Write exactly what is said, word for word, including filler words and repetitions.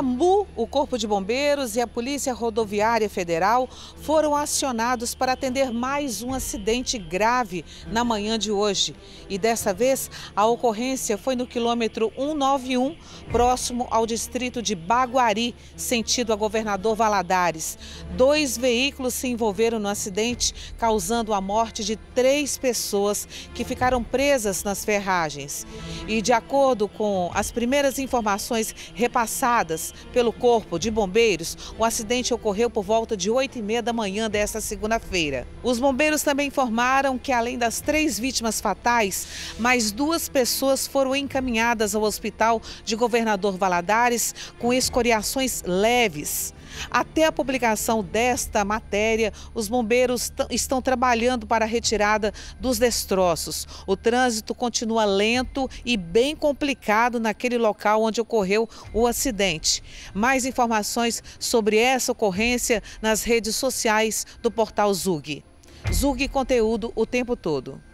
SAMU, o Corpo de Bombeiros e a Polícia Rodoviária Federal foram acionados para atender mais um acidente grave na manhã de hoje. E dessa vez, a ocorrência foi no quilômetro cento e noventa e um, próximo ao distrito de Baguari, sentido a Governador Valadares. Dois veículos se envolveram no acidente, causando a morte de três pessoas que ficaram presas nas ferragens. E de acordo com as primeiras informações repassadas pelo Corpo de Bombeiros, o acidente ocorreu por volta de oito e meia da manhã desta segunda-feira. Os bombeiros também informaram que, além das três vítimas fatais, mais duas pessoas foram encaminhadas ao hospital de Governador Valadares com escoriações leves. Até a publicação desta matéria, os bombeiros estão trabalhando para a retirada dos destroços. O trânsito continua lento e bem complicado naquele local onde ocorreu o acidente. Mais informações sobre essa ocorrência nas redes sociais do Portal ZUG. ZUG Conteúdo o tempo todo.